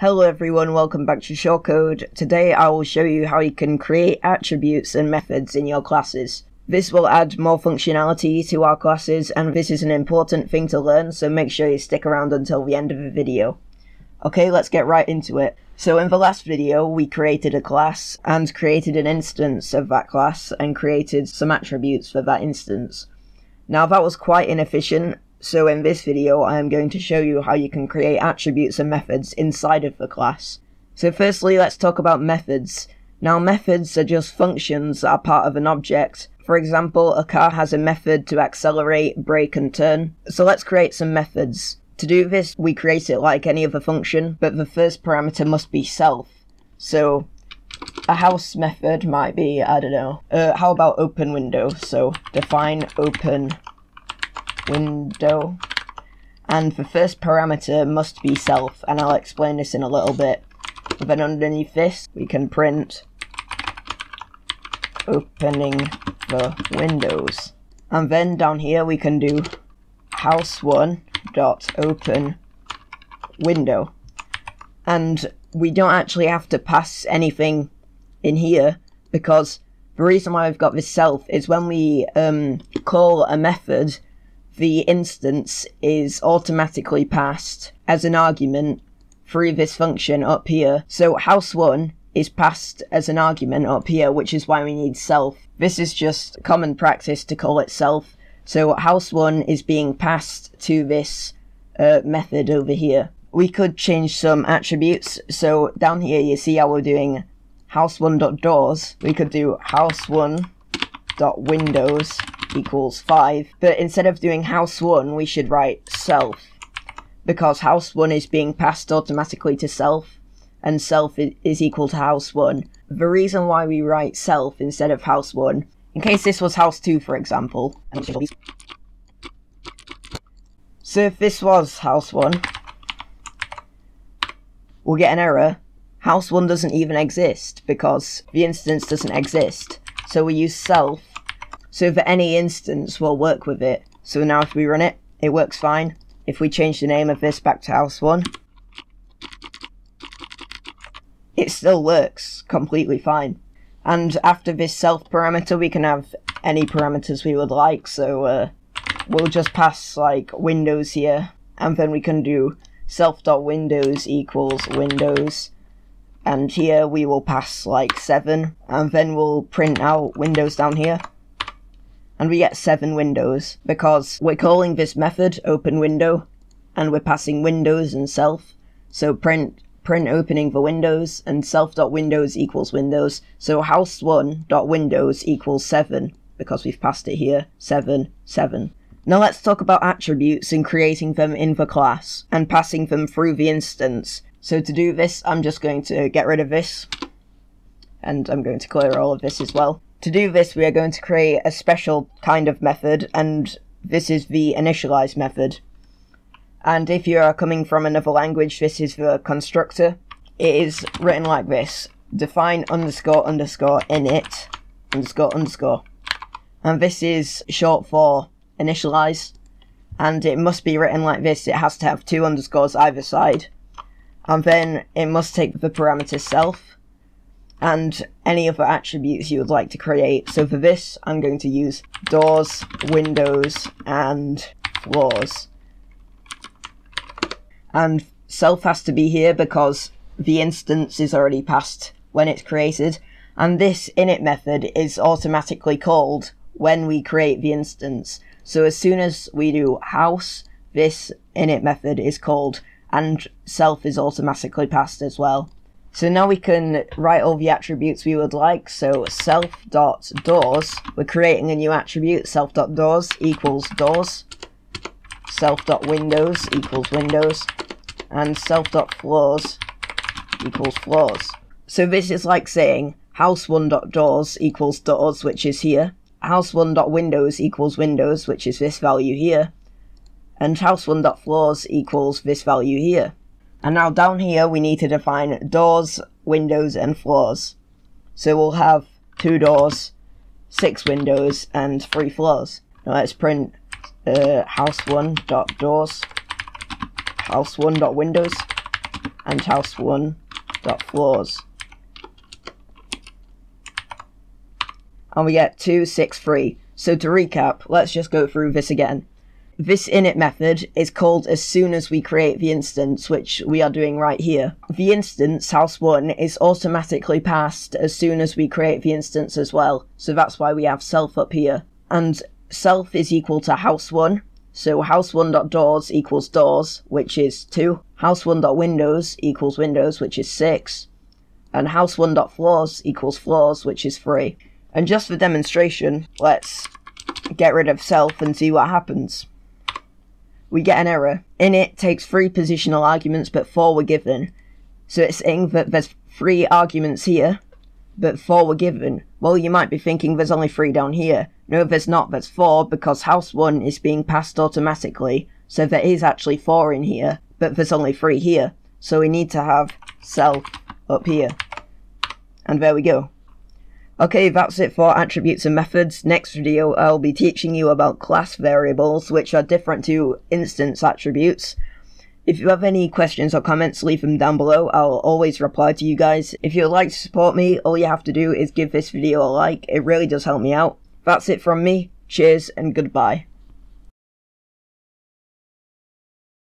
Hello everyone, welcome back to ShawCode. Today I will show you how you can create attributes and methods in your classes. This will add more functionality to our classes, and this is an important thing to learn, so make sure you stick around until the end of the video. Okay, let's get right into it. So in the last video we created a class and created an instance of that class and created some attributes for that instance. Now that was quite inefficient. So in this video, I am going to show you how you can create attributes and methods inside of the class. So firstly, let's talk about methods. Now methods are just functions that are part of an object. For example, a car has a method to accelerate, brake and turn. So let's create some methods. To do this, we create it like any other function, but the first parameter must be self. So a house method might be, I don't know, how about open window? So define open window, and the first parameter must be self, and I'll explain this in a little bit. And then underneath this we can print opening the windows, and then down here we can do house1.openWindow, and we don't actually have to pass anything in here, because the reason why we've got this self is when we call a method, the instance is automatically passed as an argument through this function up here. So house1 is passed as an argument up here, which is why we need self. This is just common practice to call it self. So house1 is being passed to this method over here. We could change some attributes. So down here you see how we're doing house1.doors. We could do house1.windows equals 5, but instead of doing house1 we should write self, because house1 is being passed automatically to self, and self is equal to house1. The reason why we write self instead of house1, in case this was house2 for example, so if this was house1, we'll get an error. House1 doesn't even exist because the instance doesn't exist, so we use self. So for any instance, we'll work with it. So now if we run it, it works fine. If we change the name of this back to house1, it still works completely fine. And after this self parameter, we can have any parameters we would like. So we'll just pass like windows here, and then we can do self.windows equals windows. And here we will pass like 7, and then we'll print out windows down here. And we get 7 windows, because we're calling this method open window, and we're passing windows and self. So print opening the windows, and self.windows equals windows. So house1.windows equals 7, because we've passed it here, 7, 7. Now let's talk about attributes and creating them in the class, and passing them through the instance. So to do this, I'm just going to get rid of this, and I'm going to clear all of this as well. To do this, we are going to create a special kind of method, and this is the initialize method. And if you are coming from another language, this is the constructor. It is written like this: define underscore underscore init underscore underscore. And this is short for initialize, and it must be written like this. It has to have 2 underscores either side, and then it must take the parameter self and any other attributes you would like to create. So for this, I'm going to use doors, windows, and floors. And self has to be here because the instance is already passed when it's created. And this init method is automatically called when we create the instance. So as soon as we do house, this init method is called, and self is automatically passed as well. So now we can write all the attributes we would like. So self.doors, we're creating a new attribute, self.doors equals doors, self.windows equals windows, and self.floors equals floors. So this is like saying house1.doors equals doors, which is here, house1.windows equals windows, which is this value here, and house1.floors equals this value here. And now down here we need to define doors, windows and floors. So we'll have 2 doors, 6 windows and 3 floors. Now let's print house1.doors, house1.windows, and house1.floors. And we get 2, 6, 3. So to recap, let's just go through this again. This init method is called as soon as we create the instance, which we are doing right here. The instance, house1, is automatically passed as soon as we create the instance as well. So that's why we have self up here. And self is equal to house1. So house1.doors equals doors, which is 2. House1.windows equals windows, which is 6. And house1.floors equals floors, which is 3. And just for demonstration, let's get rid of self and see what happens. We get an error. Init takes 3 positional arguments, but 4 were given. So it's saying that there's 3 arguments here, but 4 were given. Well, you might be thinking there's only 3 down here. No, there's not. There's 4, because house1 is being passed automatically. So there is actually 4 in here, but there's only 3 here. So we need to have self up here. And there we go. Okay, that's it for attributes and methods. Next video, I'll be teaching you about class variables, which are different to instance attributes. If you have any questions or comments, leave them down below. I'll always reply to you guys. If you'd like to support me, all you have to do is give this video a like. It really does help me out. That's it from me. Cheers and goodbye.